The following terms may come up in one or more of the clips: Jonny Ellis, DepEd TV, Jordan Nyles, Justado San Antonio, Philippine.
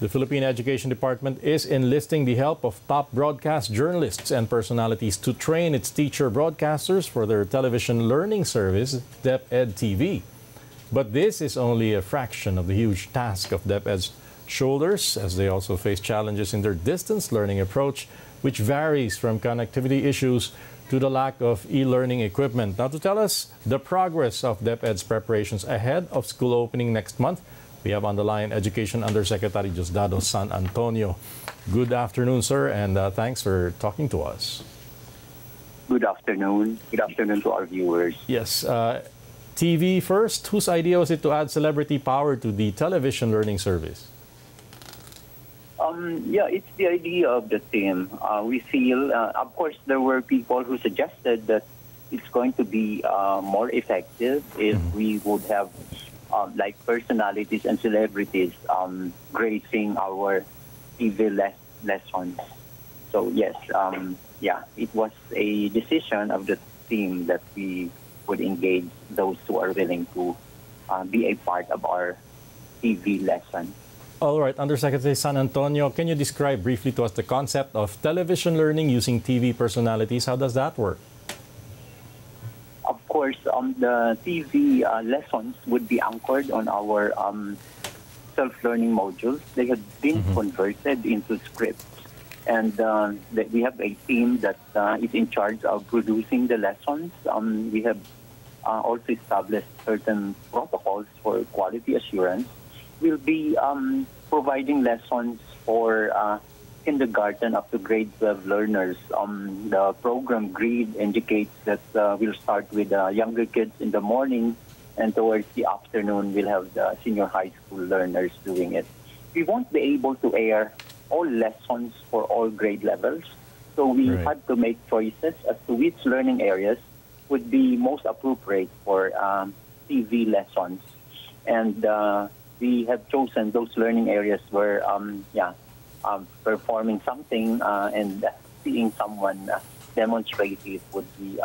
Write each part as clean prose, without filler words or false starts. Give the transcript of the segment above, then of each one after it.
The Philippine Education Department is enlisting the help of top broadcast journalists and personalities to train its teacher broadcasters for their television learning service, DepEd TV. But this is only a fraction of the huge task of DepEd's shoulders, as they also face challenges in their distance learning approach, which varies from connectivity issues to the lack of e-learning equipment. Now, to tell us the progress of DepEd's preparations ahead of school opening next month, we have on the line Education Undersecretary Justado San Antonio. Good afternoon, sir, and thanks for talking to us. Good afternoon. Good afternoon to our viewers. Yes. TV first, whose idea was it to add celebrity power to the television learning service? Yeah, it's the idea of the team. We feel, of course, there were people who suggested that it's going to be more effective if we would have like personalities and celebrities gracing our TV lessons. So yes, yeah, it was a decision of the team that we would engage those who are willing to be a part of our TV lesson. All right, Undersecretary San Antonio, can you describe briefly to us the concept of television learning using TV personalities? How does that work? Of course, the TV lessons would be anchored on our self-learning modules. They have been converted into scripts. And we have a team that is in charge of producing the lessons. We have also established certain protocols for quality assurance. We'll be providing lessons for kindergarten up to grade 12 learners. The program grid indicates that we'll start with younger kids in the morning, and towards the afternoon we'll have the senior high school learners doing it. We won't be able to air all lessons for all grade levels, so we had to make choices as to which learning areas would be most appropriate for TV lessons. And we have chosen those learning areas where, performing something and seeing someone demonstrate it would be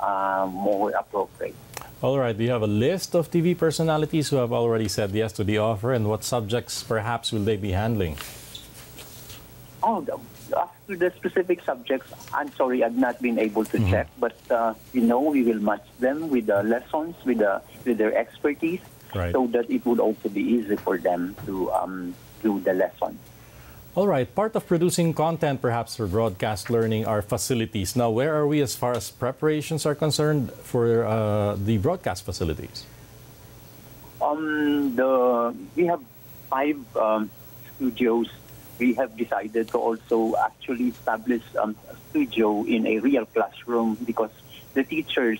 more appropriate. All right, do you have a list of TV personalities who have already said yes to the offer, and what subjects perhaps will they be handling? Oh, after the specific subjects, I'm sorry, I've not been able to check, but you know, we will match them with the lessons, with their expertise, so that it would also be easy for them to do the lesson. All right, part of producing content perhaps for broadcast learning are facilities. Now, where are we as far as preparations are concerned for the broadcast facilities? We have 5 studios. We have decided to also actually establish a studio in a real classroom, because the teachers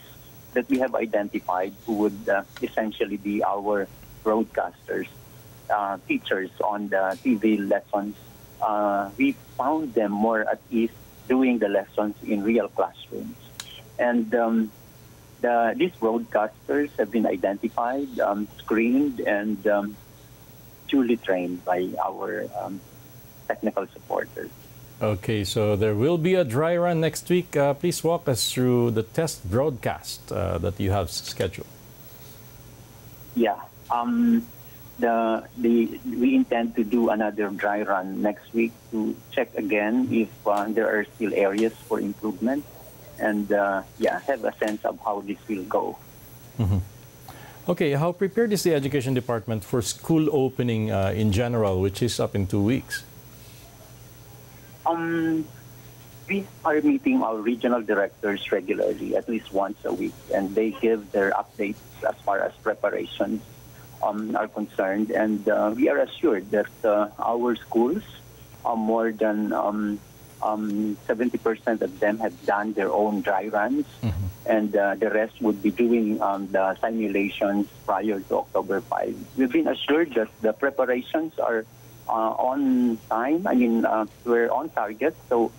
that we have identified who would essentially be our broadcasters, teachers on the TV lessons, we found them more at ease doing the lessons in real classrooms. And these broadcasters have been identified, screened, and duly trained by our technical supporters. Okay, so there will be a dry run next week. Please walk us through the test broadcast that you have scheduled. Yeah, we intend to do another dry run next week to check again if there are still areas for improvement, and yeah, have a sense of how this will go. Okay, how prepared is the Education Department for school opening in general, which is up in 2 weeks? We are meeting our regional directors regularly, at least once a week, and they give their updates as far as preparations are concerned. And we are assured that our schools, more than 70% of them have done their own dry runs, and the rest would be doing the simulations prior to October 5. We've been assured that the preparations are on time. I mean, we're on target. So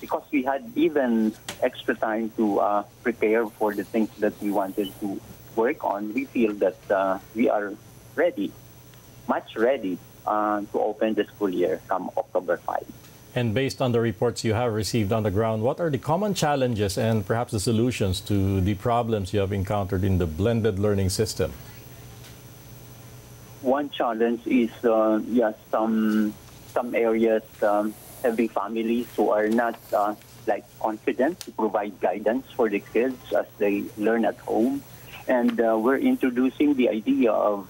because we had even extra time to prepare for the things that we wanted to work on, we feel that we are ready, much ready to open the school year come October 5. And based on the reports you have received on the ground, what are the common challenges and perhaps the solutions to the problems you have encountered in the blended learning system? one challenge is some areas having families who are not like confident to provide guidance for the kids as they learn at home, and we're introducing the idea of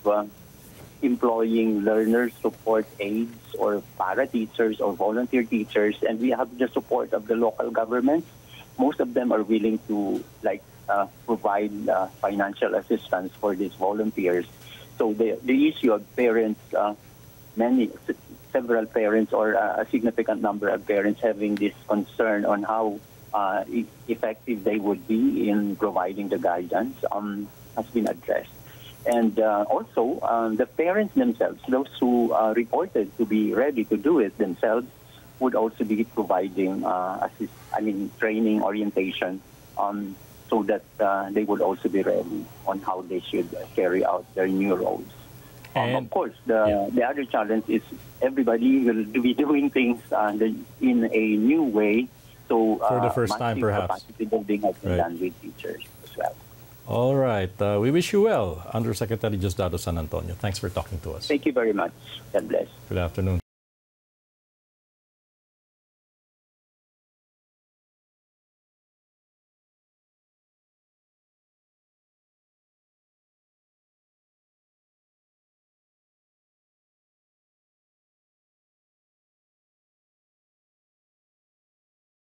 employing learner support aides or para-teachers or volunteer teachers, and we have the support of the local governments. Most of them are willing to provide financial assistance for these volunteers. So the issue of parents, several parents or a significant number of parents having this concern on how effective they would be in providing the guidance has been addressed. And also, the parents themselves, those who reported to be ready to do it themselves, would also be providing training, orientation, so that they would also be ready on how they should carry out their new roles. Of course, the other challenge is everybody will be doing things in a new way. So for the first time, perhaps. Capacity building has been done with teachers as well. All right. We wish you well, Undersecretary Justado San Antonio. Thanks for talking to us. Thank you very much. God bless. Good afternoon.